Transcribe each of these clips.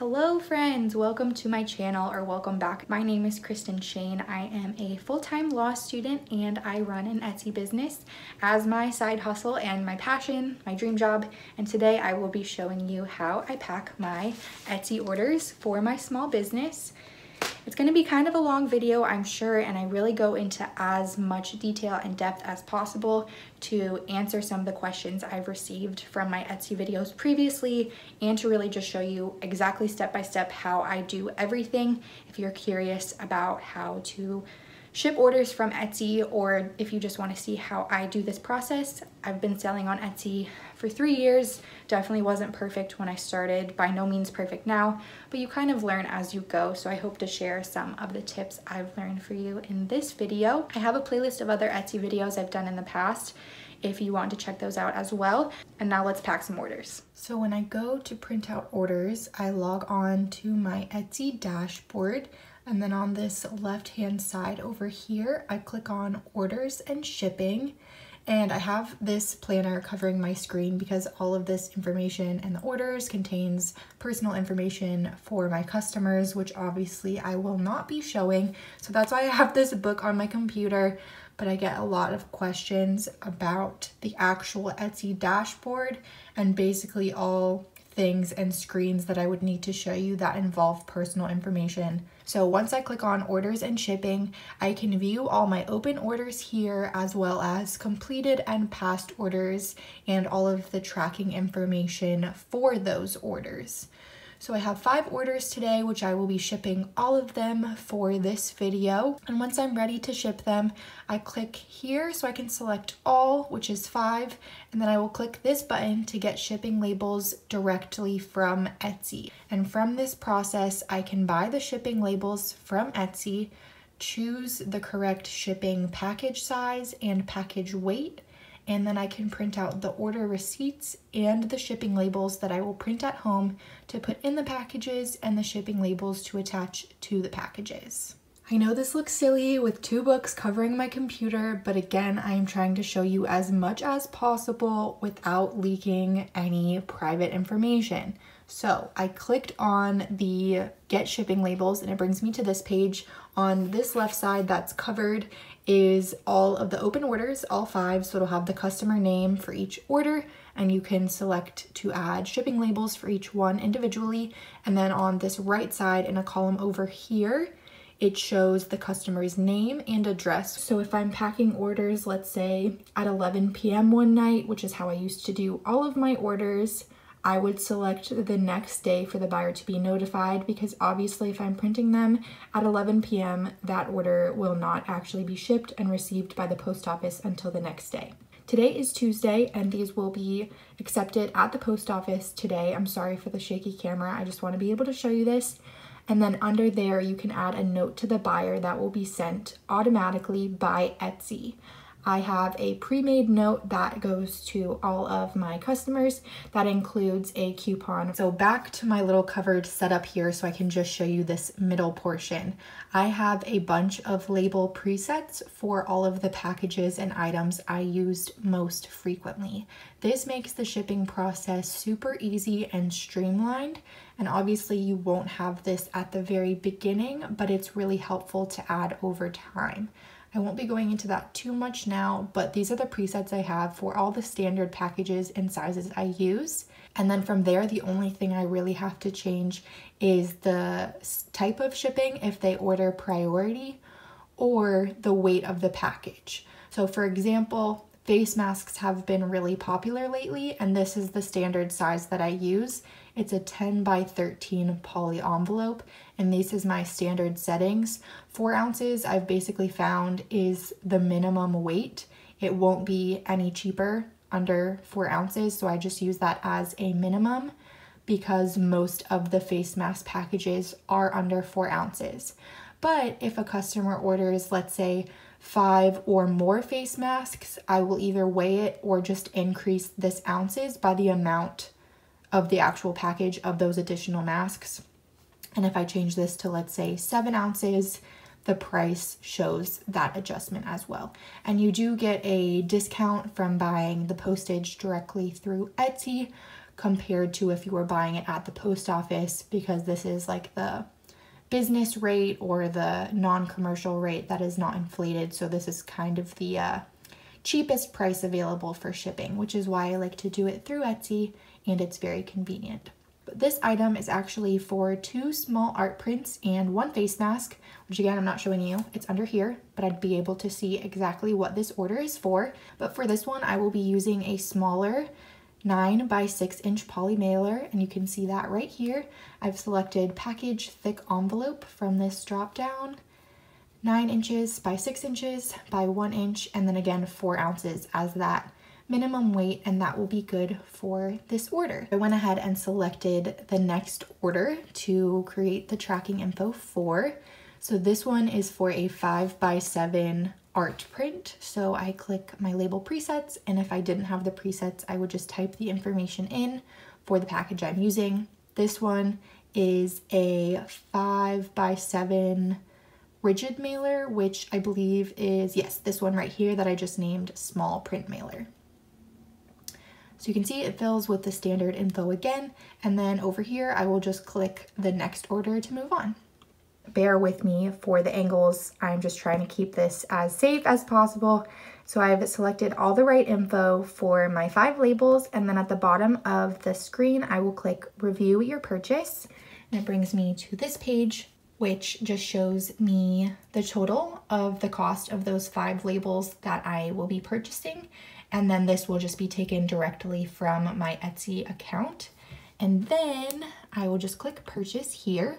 Hello friends, welcome to my channel, or welcome back. My name is Kristen Shane. I am a full-time law student and I run an Etsy business as my side hustle and my passion, my dream job. And today I will be showing you how I pack my Etsy orders for my small business. It's going to be kind of a long video, I'm sure, and I really go into as much detail and depth as possible to answer some of the questions I've received from my Etsy videos previously and to really just show you exactly step by step how I do everything. If you're curious about how to ship orders from Etsy, or if you just want to see how I do this process, I've been selling on Etsy for 3 years. Definitely wasn't perfect when I started, by no means perfect now, but you kind of learn as you go. So I hope to share some of the tips I've learned for you in this video. I have a playlist of other Etsy videos I've done in the past if you want to check those out as well. And now let's pack some orders. So when I go to print out orders, I log on to my Etsy dashboard. And then on this left-hand side over here, I click on orders and shipping. And I have this planner covering my screen because all of this information and the orders contains personal information for my customers, which obviously I will not be showing. So that's why I have this book on my computer, but I get a lot of questions about the actual Etsy dashboard and basically all things and screens that I would need to show you that involve personal information. So once I click on orders and shipping, I can view all my open orders here, as well as completed and past orders and all of the tracking information for those orders. So I have 5 orders today, which I will be shipping all of them for this video. And once I'm ready to ship them, I click here so I can select all, which is 5. And then I will click this button to get shipping labels directly from Etsy. And from this process, I can buy the shipping labels from Etsy, choose the correct shipping package size and package weight, and then I can print out the order receipts and the shipping labels that I will print at home to put in the packages and the shipping labels to attach to the packages. I know this looks silly with 2 books covering my computer, but again, I am trying to show you as much as possible without leaking any private information. So I clicked on the Get Shipping Labels and it brings me to this page. On this left side that's covered is all of the open orders, all 5, so it'll have the customer name for each order, and you can select to add shipping labels for each one individually. And then on this right side in a column over here, it shows the customer's name and address. So if I'm packing orders, let's say at 11 p.m. one night, which is how I used to do all of my orders, I would select the next day for the buyer to be notified, because obviously if I'm printing them at 11 p.m., that order will not actually be shipped and received by the post office until the next day. Today is Tuesday and these will be accepted at the post office today. I'm sorry for the shaky camera. I just want to be able to show you this. And then under there, you can add a note to the buyer that will be sent automatically by Etsy. I have a pre-made note that goes to all of my customers that includes a coupon. So back to my little covered setup here so I can just show you this middle portion. I have a bunch of label presets for all of the packages and items I used most frequently. This makes the shipping process super easy and streamlined. And obviously you won't have this at the very beginning, but it's really helpful to add over time. I won't be going into that too much now, but these are the presets I have for all the standard packages and sizes I use. And then from there, the only thing I really have to change is the type of shipping, if they order priority, or the weight of the package. So for example, face masks have been really popular lately, and this is the standard size that I use. It's a 10x13 poly envelope, and this is my standard settings. 4 ounces I've basically found is the minimum weight. It won't be any cheaper under 4 ounces, so I just use that as a minimum because most of the face mask packages are under 4 ounces. But if a customer orders, let's say, 5 or more face masks, I will either weigh it or just increase this ounces by the amount of the actual package of those additional masks. And if I change this to, let's say, 7 ounces, the price shows that adjustment as well. And you do get a discount from buying the postage directly through Etsy compared to if you were buying it at the post office, because this is like the business rate or the non-commercial rate that is not inflated. So this is kind of the cheapest price available for shipping, which is why I like to do it through Etsy, and it's very convenient. But this item is actually for 2 small art prints and 1 face mask, which again, I'm not showing you. It's under here, but I'd be able to see exactly what this order is for. But for this one, I will be using a smaller 9 by 6 inch poly mailer, and you can see that right here. I've selected package thick envelope from this drop down, 9 inches by 6 inches by 1 inch, and then again 4 ounces as that minimum weight, and that will be good for this order. I went ahead and selected the next order to create the tracking info for. So this one is for a 5 by 7 art print. So I click my label presets, and if I didn't have the presets, I would just type the information in for the package I'm using. This one is a 5 by 7 rigid mailer, which I believe is, yes, this one right here that I just named small print mailer. So you can see it fills with the standard info again, and then over here I will just click the next order to move on. Bear with me for the angles. I'm just trying to keep this as safe as possible. So I've selected all the right info for my 5 labels, and then at the bottom of the screen, I will click review your purchase. And it brings me to this page, which just shows me the total of the cost of those 5 labels that I will be purchasing. And then this will just be taken directly from my Etsy account. And then I will just click purchase here.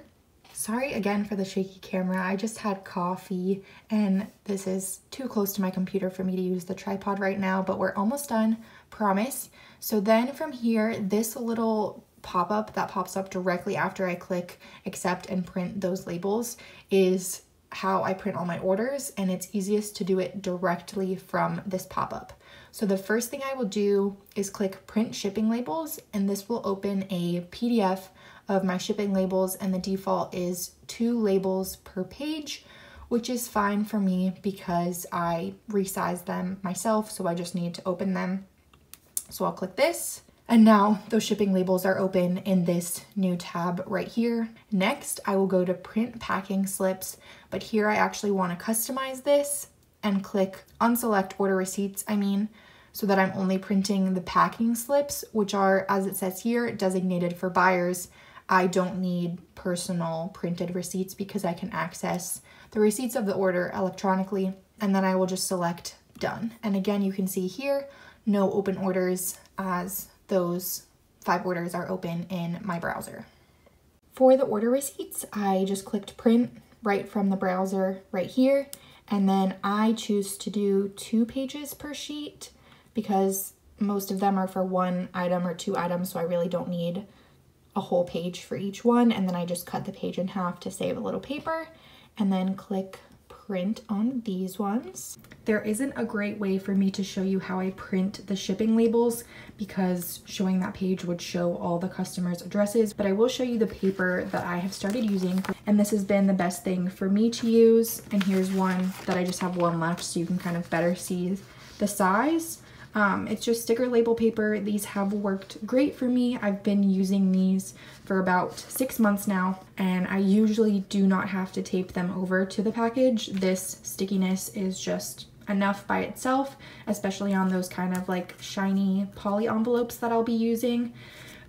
Sorry again for the shaky camera. I just had coffee and this is too close to my computer for me to use the tripod right now, but we're almost done, promise. So then from here, this little pop-up that pops up directly after I click accept and print those labels is how I print all my orders, and it's easiest to do it directly from this pop-up. So the first thing I will do is click print shipping labels, and this will open a PDF of my shipping labels, and the default is 2 labels per page, which is fine for me because I resize them myself, so I just need to open them. So I'll click this, and now those shipping labels are open in this new tab right here. Next, I will go to print packing slips, but here I actually want to customize this and click unselect order receipts, so that I'm only printing the packing slips, which are, as it says here, designated for buyers. I don't need personal printed receipts because I can access the receipts of the order electronically. And then I will just select done. And again, you can see here, no open orders, as those 5 orders are open in my browser. For the order receipts, I just clicked print right from the browser right here. And then I choose to do 2 pages per sheet because most of them are for 1 item or 2 items, so I really don't need a whole page for each one. And then I just cut the page in half to save a little paper, and then click print on these ones. There isn't a great way for me to show you how I print the shipping labels because showing that page would show all the customers' addresses, but I will show you the paper that I have started using, and this has been the best thing for me to use. And here's one that I just have 1 left, so you can kind of better see the size. It's just sticker label paper. These have worked great for me. I've been using these for about 6 months now, and I usually do not have to tape them over to the package. This stickiness is just enough by itself, especially on those kind of like shiny poly envelopes that I'll be using.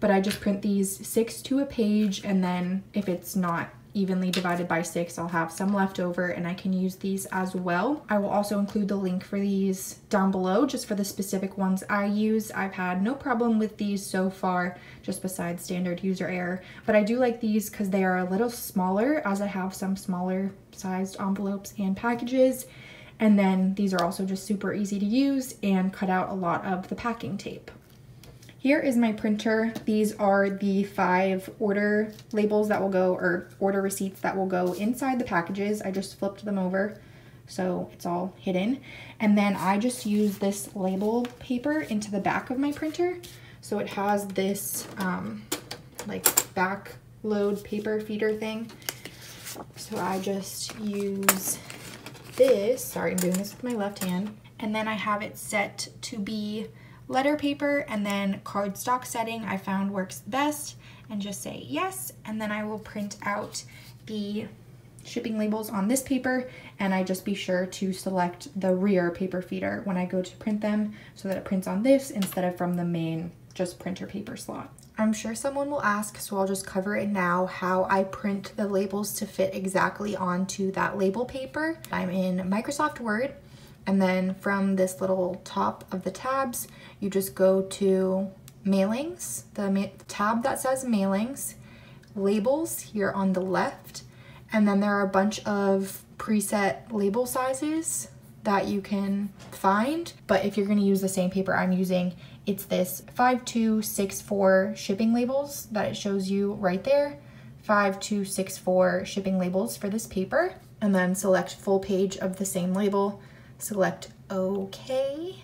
But I just print these 6 to a page, and then if it's not evenly divided by 6, I'll have some left over and I can use these as well. I will also include the link for these down below just for the specific ones I use. I've had no problem with these so far, just besides standard user error, but I do like these because they are a little smaller, as I have some smaller sized envelopes and packages. And then these are also just super easy to use and cut out a lot of the packing tape. Here is my printer. These are the 5 order labels that will go, or order receipts that will go inside the packages. I just flipped them over so it's all hidden. And then I just use this label paper into the back of my printer. So it has this like back load paper feeder thing. So I just use this. Sorry, I'm doing this with my left hand. And then I have it set to be letter paper, and then cardstock setting I found works best, and just say yes. And then I will print out the shipping labels on this paper, and I just be sure to select the rear paper feeder when I go to print them so that it prints on this instead of from the main just printer paper slot. I'm sure someone will ask, so I'll just cover it now, how I print the labels to fit exactly onto that label paper. I'm in Microsoft Word, and then from this little top of the tabs, you just go to mailings, the tab that says mailings, labels here on the left, and then there are a bunch of preset label sizes that you can find. But if you're gonna use the same paper I'm using, it's this 5264 shipping labels that it shows you right there. 5264 shipping labels for this paper. And then select full page of the same label, select OK.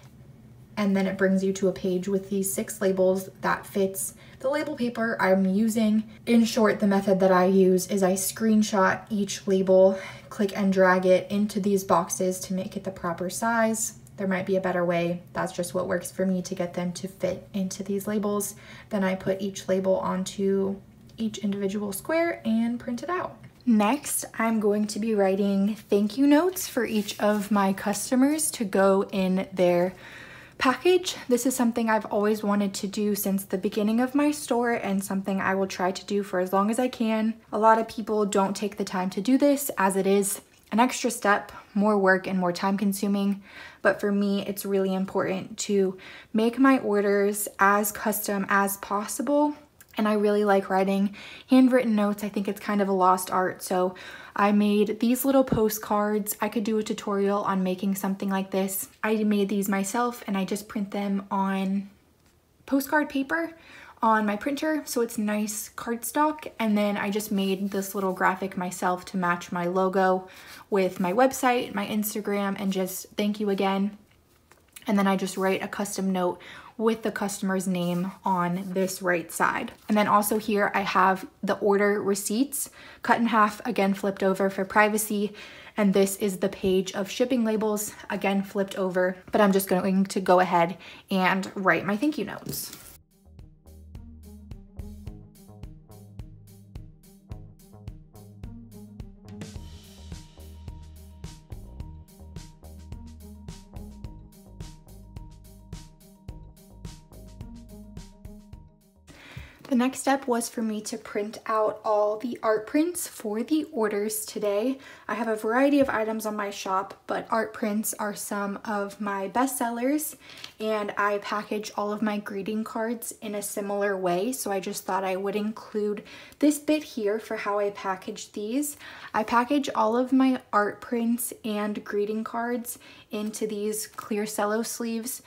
And then it brings you to a page with these 6 labels that fits the label paper I'm using. In short, the method that I use is I screenshot each label, click and drag it into these boxes to make it the proper size. There might be a better way. That's just what works for me to get them to fit into these labels. Then I put each label onto each individual square and print it out. Next, I'm going to be writing thank you notes for each of my customers to go in their package. This is something I've always wanted to do since the beginning of my store, and something I will try to do for as long as I can. A lot of people don't take the time to do this, as it is an extra step, more work, and more time consuming. But for me, it's really important to make my orders as custom as possible. And I really like writing handwritten notes. I think it's kind of a lost art. So I made these little postcards. I could do a tutorial on making something like this. I made these myself, and I just print them on postcard paper on my printer, so it's nice cardstock. And then I just made this little graphic myself to match my logo with my website, my Instagram, and just thank you again. And then I just write a custom note with the customer's name on this right side. And then also here I have the order receipts, cut in half, again flipped over for privacy. And this is the page of shipping labels, again flipped over, but I'm just going to go ahead and write my thank you notes. The next step was for me to print out all the art prints for the orders today. I have a variety of items on my shop, but art prints are some of my best sellers, and I package all of my greeting cards in a similar way. So I just thought I would include this bit here for how I package these. I package all of my art prints and greeting cards into these clear cello sleeves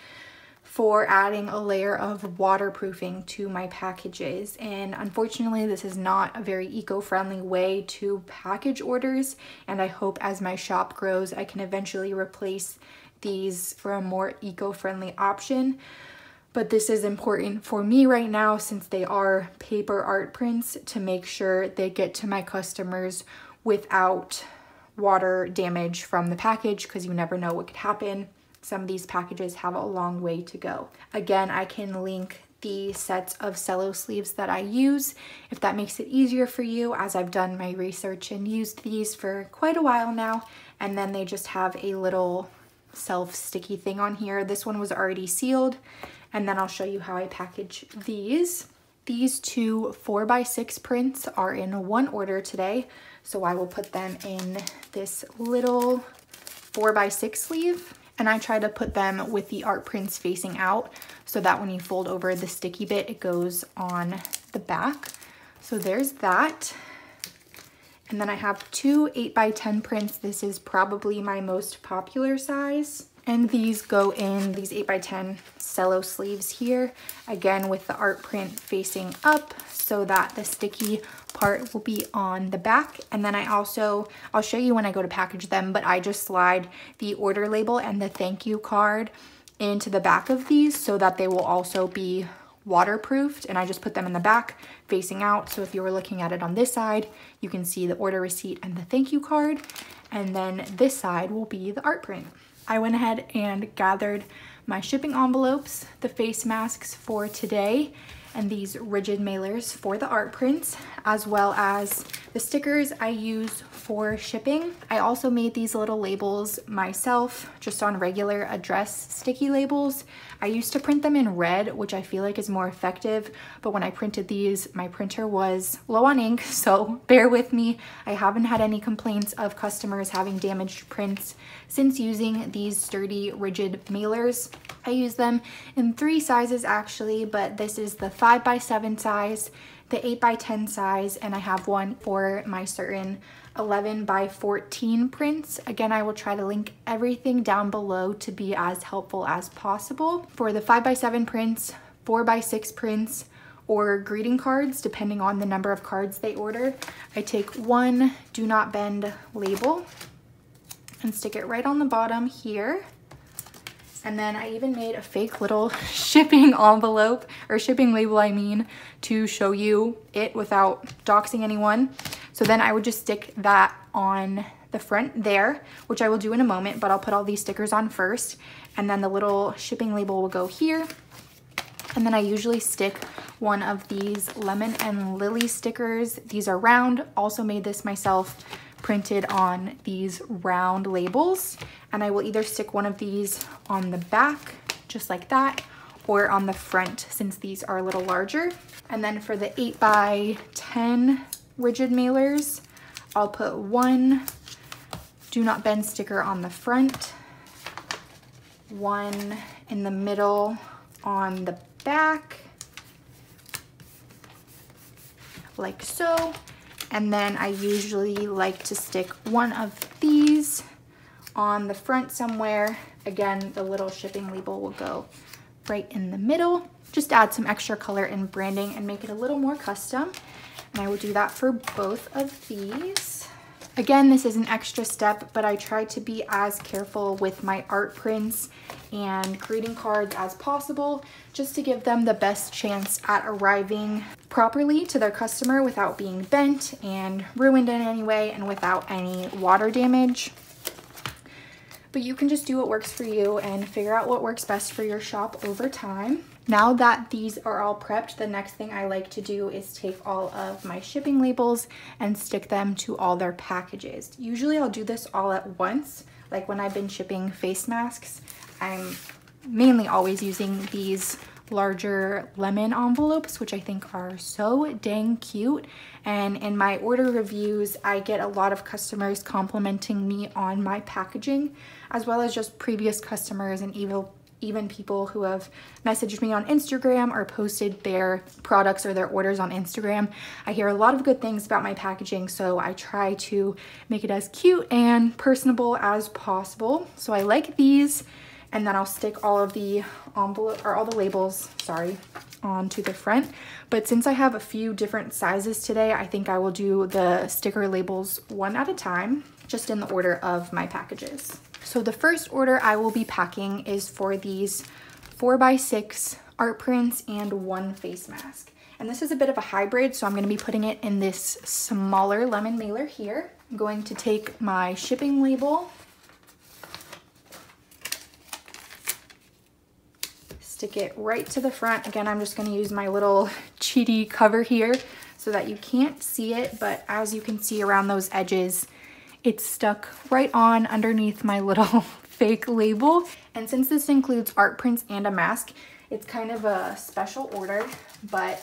for adding a layer of waterproofing to my packages. And unfortunately, this is not a very eco-friendly way to package orders, and I hope as my shop grows I can eventually replace these for a more eco-friendly option. But this is important for me right now, since they are paper art prints, to make sure they get to my customers without water damage from the package, because you never know what could happen. Some of these packages have a long way to go. Again, I can link the sets of cello sleeves that I use if that makes it easier for you, as I've done my research and used these for quite a while now. And then they just have a little self-sticky thing on here. This one was already sealed. And then I'll show you how I package these. These two 4x6 prints are in one order today, so I will put them in this little 4x6 sleeve. And I try to put them with the art prints facing out, so that when you fold over the sticky bit, it goes on the back. So there's that. And then I have two 8x10 prints. This is probably my most popular size. And these go in these 8x10 cello sleeves here, again with the art print facing up, so that the sticky part will be on the back. And then I'll show you when I go to package them, but I just slide the order label and the thank you card into the back of these so that they will also be waterproofed. And I just put them in the back facing out, so if you were looking at it on this side, you can see the order receipt and the thank you card. And then this side will be the art print. I went ahead and gathered my shipping envelopes, the face masks for today, and these rigid mailers for the art prints, as well as the stickers I use for shipping. I also made these little labels myself, just on regular address sticky labels. I used to print them in red, which I feel like is more effective, but when I printed these, my printer was low on ink, so bear with me. I haven't had any complaints of customers having damaged prints since using these sturdy, rigid mailers. I use them in 3 sizes actually, but this is the 5x7 size, the 8x10 size, and I have one for my certain 11x14 prints. Again, I will try to link everything down below to be as helpful as possible. For the 5x7 prints, 4x6 prints, or greeting cards, depending on the number of cards they order, I take one do not bend label and stick it right on the bottom here. And then I even made a fake little shipping envelope, or shipping label I mean, to show you it without doxing anyone. So then I would just stick that on the front there, which I will do in a moment, but I'll put all these stickers on first. And then the little shipping label will go here. And then I usually stick one of these Lemon and Lily stickers. These are round, also made this myself, printed on these round labels, and I will either stick one of these on the back just like that, or on the front since these are a little larger. And then for the 8x10 rigid mailers, I'll put one do not bend sticker on the front, one in the middle on the back like so. And then I usually like to stick one of these on the front somewhere. Again, the little shipping label will go right in the middle. Just add some extra color and branding and make it a little more custom. And I will do that for both of these. Again, this is an extra step, but I try to be as careful with my art prints and greeting cards as possible, just to give them the best chance at arriving properly to their customer without being bent and ruined in any way and without any water damage. But you can just do what works for you and figure out what works best for your shop over time. Now that these are all prepped, the next thing I like to do is take all of my shipping labels and stick them to all their packages. Usually I'll do this all at once. Like when I've been shipping face masks, I'm mainly always using these larger lemon envelopes, which I think are so dang cute. And in my order reviews, I get a lot of customers complimenting me on my packaging, as well as just previous customers and even people who have messaged me on Instagram or posted their products or their orders on Instagram. I hear a lot of good things about my packaging, so I try to make it as cute and personable as possible. So I like these, and then I'll stick all of the labels, onto the front. But since I have a few different sizes today, I think I will do the sticker labels one at a time, just in the order of my packages. So the first order I will be packing is for these 4x6 art prints and one face mask. And this is a bit of a hybrid, so I'm gonna be putting it in this smaller lemon mailer here. I'm going to take my shipping label, stick it right to the front. Again, I'm just gonna use my little cheaty cover here so that you can't see it, but as you can see around those edges, it's stuck right on underneath my little fake label. And since this includes art prints and a mask, it's kind of a special order, but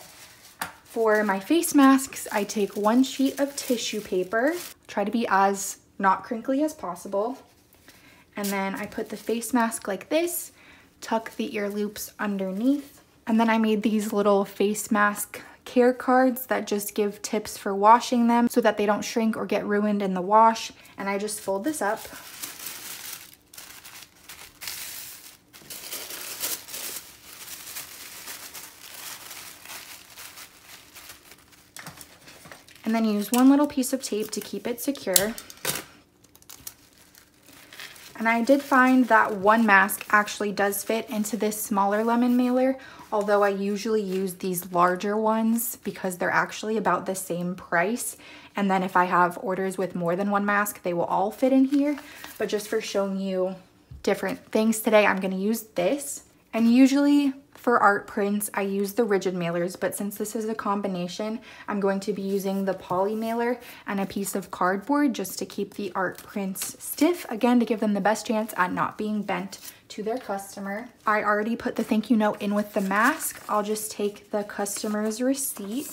for my face masks, I take one sheet of tissue paper, try to be as not crinkly as possible. And then I put the face mask like this, tuck the ear loops underneath. And then I made these little face mask care cards that just give tips for washing them so that they don't shrink or get ruined in the wash. And I just fold this up. And then use one little piece of tape to keep it secure. And I did find that one mask actually does fit into this smaller lemon mailer, although I usually use these larger ones because they're actually about the same price. And then if I have orders with more than one mask, they will all fit in here. But just for showing you different things today. I'm gonna use this, and usually for art prints I use the rigid mailers, but since this is a combination, I'm going to be using the poly mailer and a piece of cardboard just to keep the art prints stiff, again to give them the best chance at not being bent to their customer. I already put the thank you note in with the mask. I'll just take the customer's receipt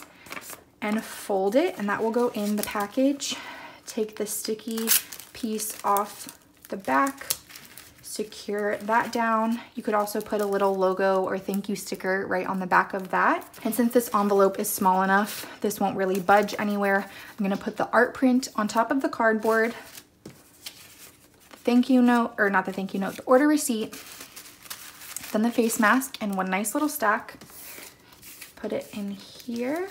and fold it, and that will go in the package. Take the sticky piece off the back, secure that down. You could also put a little logo or thank you sticker right on the back of that. And since this envelope is small enough, this won't really budge anywhere. I'm gonna put the art print on top of the cardboard, the order receipt, then the face mask and one nice little stack. Put it in here,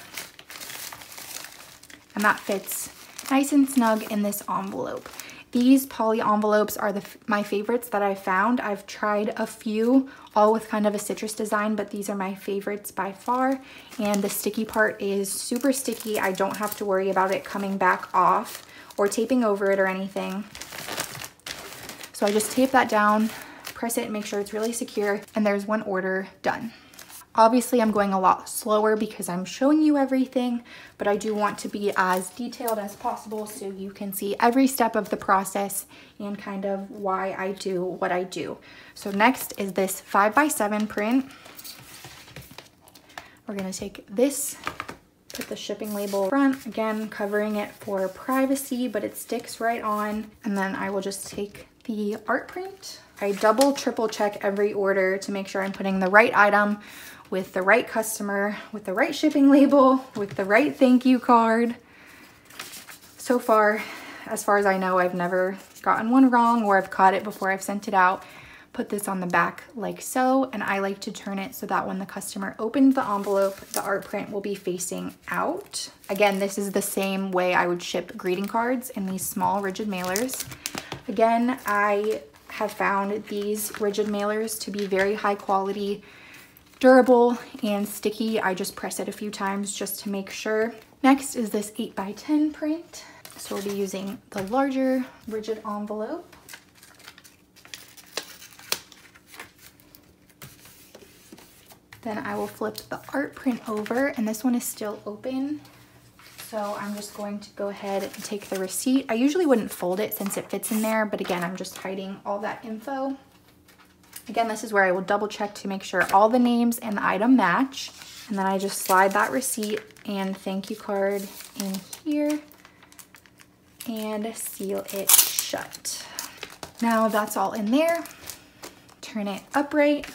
and that fits nice and snug in this envelope. These poly envelopes are my favorites that I found. I've tried a few, all with kind of a citrus design, but these are my favorites by far. And the sticky part is super sticky. I don't have to worry about it coming back off or taping over it or anything. So I just tape that down, press it, make sure it's really secure, and there's one order done. Obviously, I'm going a lot slower because I'm showing you everything, but I do want to be as detailed as possible so you can see every step of the process and kind of why I do what I do. So next is this 5x7 print. We're gonna take this, put the shipping label front, again, covering it for privacy, but it sticks right on. And then I will just take the art print. I double, triple check every order to make sure I'm putting the right item with the right customer, with the right shipping label, with the right thank you card. So far as I know, I've never gotten one wrong, or I've caught it before I've sent it out. Put this on the back like so, and I like to turn it so that when the customer opens the envelope, the art print will be facing out. Again, this is the same way I would ship greeting cards in these small rigid mailers. Again, I have found these rigid mailers to be very high quality, durable and sticky. I just press it a few times just to make sure. Next is this 8x10 print. So we'll be using the larger rigid envelope. Then I will flip the art print over, and this one is still open. So I'm just going to go ahead and take the receipt. I usually wouldn't fold it since it fits in there, but again, I'm just hiding all that info. Again, this is where I will double check to make sure all the names and the item match. And then I just slide that receipt and thank you card in here and seal it shut. Now that's all in there. Turn it upright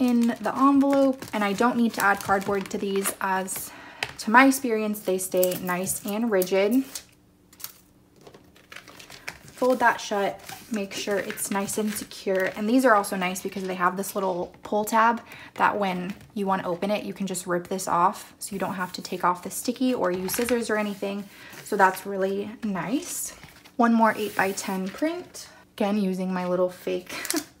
in the envelope. And I don't need to add cardboard to these, as to my experience, they stay nice and rigid. Fold that shut. Make sure it's nice and secure. And these are also nice because they have this little pull tab that when you want to open it, you can just rip this off, so you don't have to take off the sticky or use scissors or anything. So that's really nice. One more 8x10 print. Again, using my little fake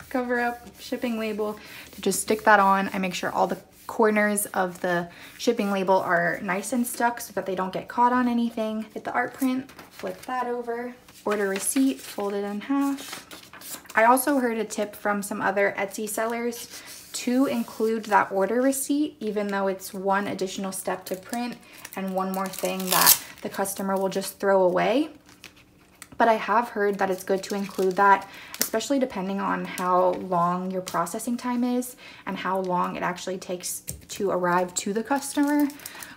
cover up shipping label to just stick that on. I make sure all the corners of the shipping label are nice and stuck so that they don't get caught on anything. Get the art print, flip that over. Order receipt, fold it in half. I also heard a tip from some other Etsy sellers to include that order receipt, even though it's one additional step to print and one more thing that the customer will just throw away. But I have heard that it's good to include that, especially depending on how long your processing time is and how long it actually takes to arrive to the customer.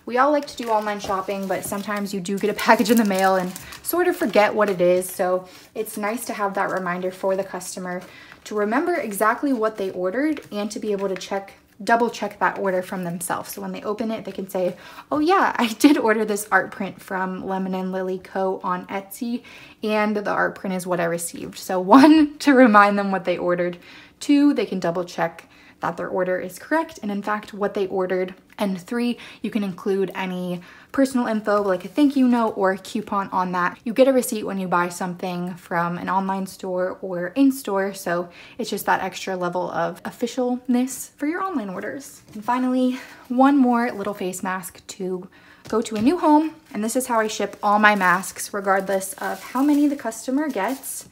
We all like to do online shopping, but sometimes you do get a package in the mail and sort of forget what it is. So it's nice to have that reminder for the customer to remember exactly what they ordered and to be able to double check that order from themselves. So when they open it, they can say, oh yeah, I did order this art print from Lemon and Lily Co. on Etsy, and the art print is what I received. So one, to remind them what they ordered. Two, they can double check that their order is correct and in fact what they ordered. And three, you can include any personal info like a thank you note or a coupon on that. You get a receipt when you buy something from an online store or in-store, so it's just that extra level of officialness for your online orders. And finally, one more little face mask to go to a new home, and this is how I ship all my masks regardless of how many the customer gets.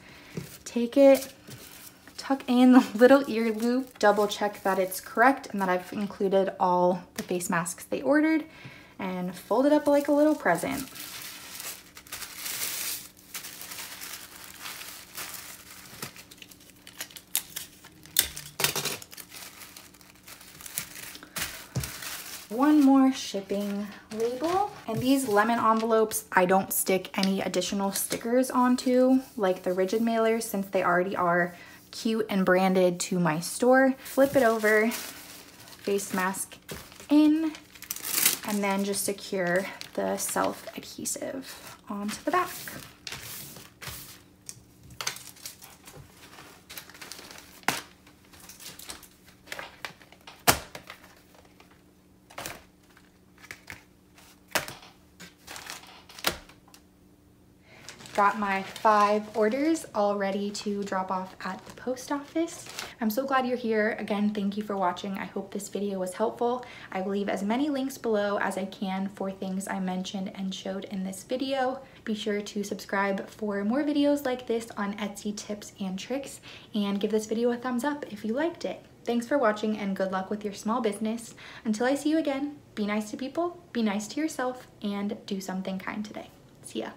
take it, tuck in the little ear loop, double check that it's correct and that I've included all the face masks they ordered, and fold it up like a little present. One more shipping label. And these lemon envelopes, I don't stick any additional stickers onto like the rigid mailers since they already are cute and branded to my store. Flip it over, face mask in, and then just secure the self-adhesive onto the back. Got my 5 orders all ready to drop off at the post office. I'm so glad you're here. Again, thank you for watching. I hope this video was helpful. I will leave as many links below as I can for things I mentioned and showed in this video. Be sure to subscribe for more videos like this on Etsy tips and tricks, and give this video a thumbs up if you liked it. Thanks for watching and good luck with your small business. Until I see you again, be nice to people, be nice to yourself, and do something kind today. See ya.